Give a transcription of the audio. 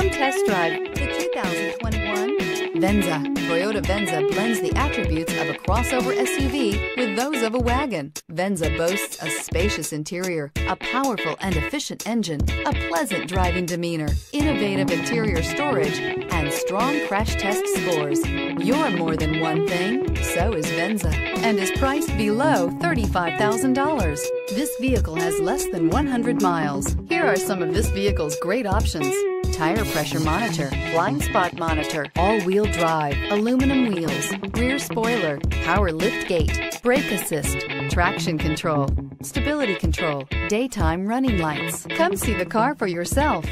Come test drive the 2021 Venza. Toyota Venza blends the attributes of a crossover SUV with those of a wagon. Venza boasts a spacious interior, a powerful and efficient engine, a pleasant driving demeanor, innovative interior storage, and strong crash test scores. You're more than one thing, so is Venza, and is priced below $35,000. This vehicle has less than 100 miles. Here are some of this vehicle's great options: tire pressure monitor, blind spot monitor, all-wheel drive, aluminum wheels, rear spoiler, power lift gate, brake assist, traction control, stability control, daytime running lights. Come see the car for yourself.